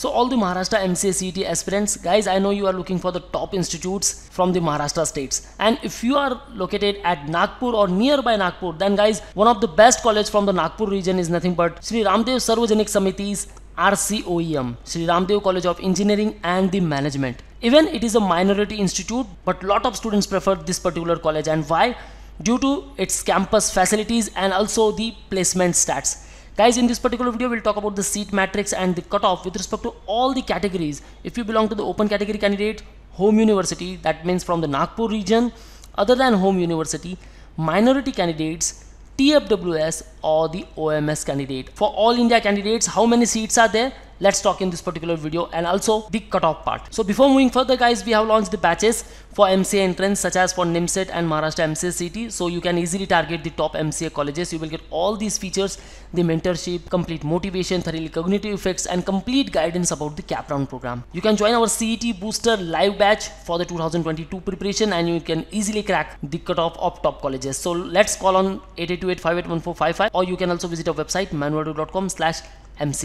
So all the Maharashtra MCA CET aspirants, guys, I know you are looking for the top institutes from the Maharashtra states. And if you are located at Nagpur or nearby Nagpur, then guys, one of the best college from the Nagpur region is nothing but Shri Ramdev Sarvajanik Samiti's RCOEM, Shri Ramdev College of Engineering and the Management. Even it is a minority institute, but lot of students prefer this particular college. And why? Due to its campus facilities and also the placement stats. Guys, in this particular video, we'll talk about the seat matrix and the cutoff with respect to all the categories. If you belong to the open category candidate, home university, that means from the Nagpur region, other than home university, minority candidates, TFWS or the OMS candidate. For all India candidates, how many seats are there? Let's talk in this particular video and also the cutoff part. So before moving further, guys, we have launched the batches for MCA entrance such as for NIMCET and Maharashtra MCA CET. So you can easily target the top MCA colleges. You will get all these features, the mentorship, complete motivation, thoroughly cognitive effects and complete guidance about the cap round program. You can join our CET booster live batch for the 2022 preparation and you can easily crack the cutoff of top colleges. So let's call on 8828581455 or you can also visit our website manoeuvreedu.com/MCA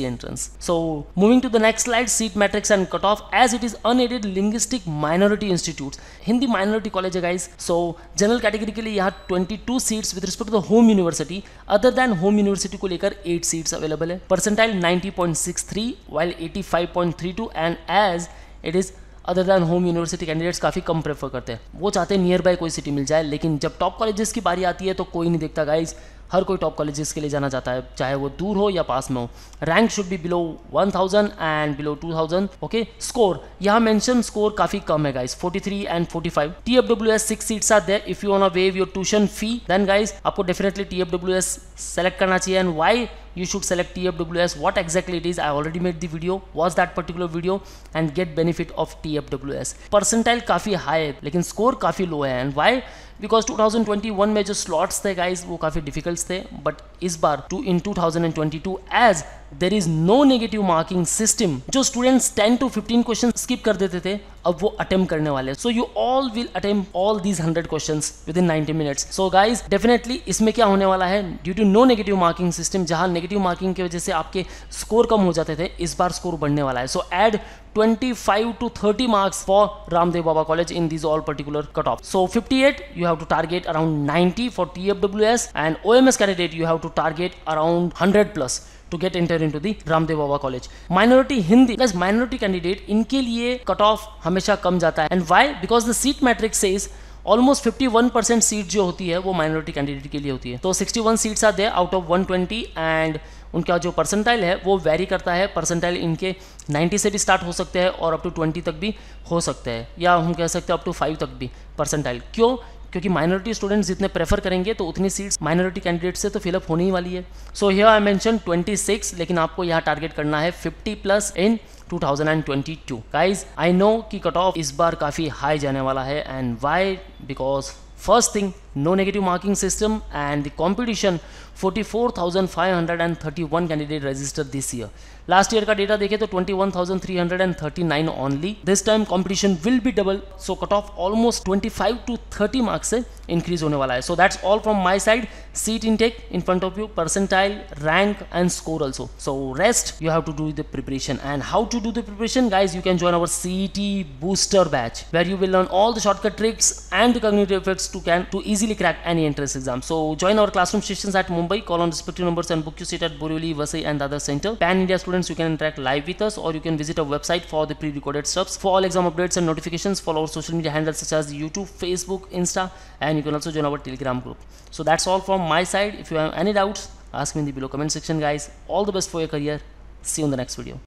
entrance. So moving to the next slide, seat matrix and cutoff, as it is unaided linguistic minority institutes, Hindi minority college guys. So general category के लिए यहाँ 22 seats with respect to the home university, other than home university को लेकर 8 seats available है. Percentile 90.63 while 85.32 and as it is other than home university candidates काफ़ी कम prefer करते हैं. वो चाहते हैं nearby कोई city मिल जाए, लेकिन जब top colleges की बारी आती है तो कोई नहीं देखता guys. हर कोई टॉप कॉलेजेस के लिए जाना चाहता है, चाहे वो दूर हो या पास में हो. Rank should be below 1000 and below 2000. Okay, score यहाँ मेंशन स्कोर काफी कम है guys, 43 and 45. TFWS 6 seats are there. If you want to waive your tuition fee, then guys आपको डेफिनेटली TFWS सेलेक्ट करना चाहिए. And why you should select TFWS, what exactly it is, I already made the video, watch that particular video and get benefit of TFWS. Percentile काफ़ी high है लेकिन score काफ़ी low है. and why? Because 2021 में जो slots थे guys वो काफ़ी difficult थे, but इस बार in 2022 as there is no negative marking system, जो students 10 to 15 questions skip कर देते थे अब वो attempt करने वाले हैं. So you all will attempt all these 100 questions within 90 minutes. So guys definitely इसमें क्या होने वाला है, due to no negative marking system, जहाँ नेगेटिव मार्किंग की वजह से आपके स्कोर कम हो जाते थे, इस बार स्कोर बढ़ने वाला है. So add 25 to 30 marks for Ramdev Baba College in these all particular cutoff. So 58 you have to target around 90 for TFWS and OMS candidate you have to target around 100 plus to get entered into the Ramdev Baba College. Minority Hindi plus minority candidate, इनके लिए cutoff हमेशा कम जाता है. And why? Because the seat matrix says almost 51% seat जो होती है वो माइनॉरिटी कैंडिडेट के लिए होती है. तो 61 seats are there out of 120 and उनका जो परसेंटाइल है वो वेरी करता है. परसेंटाइल इनके 90 से भी स्टार्ट हो सकते हैं और अप टू 20 तक भी हो सकते हैं, या हम कह सकते हैं अप टू 5 तक भी परसेंटाइल. क्यों? क्योंकि माइनॉरिटी स्टूडेंट्स जितने प्रेफर करेंगे तो उतनी सीट्स माइनॉरिटी कैंडिडेट से तो फिलअप होने ही वाली है. सो हियर आई मेंशन 26 लेकिन आपको यहाँ टारगेट करना है 50 plus in 2022. Guys I know कि कट ऑफ इस बार काफ़ी हाई जाने वाला है. And why? Because first thing no negative marking system and the competition. 44,531 candidate registered this year. Last year का डेटा देखें तो 21,339 only. This time competition will be double. So cut off almost 25 to 30 marks से increase होने वाला है. So that's all from my side. Seat intake in front of you, percentile, rank and score also. So rest you have to do the preparation. And how to do the preparation guys, you can join our CET booster batch where you will learn all the shortcut tricks and cognitive effects to easily crack any entrance exam. So join our classroom sessions at Mumbai, call on respective numbers and book your seat at Borivali, Vasai and other center. Pan India students, you can interact live with us or you can visit our website for the pre-recorded stuffs. For all exam updates and notifications, follow our social media handles such as YouTube, Facebook, Insta, and you can also join our Telegram group. So that's all from my side. If you have any doubts, ask me in the below comment section guys. All the best for your career. See you in the next video.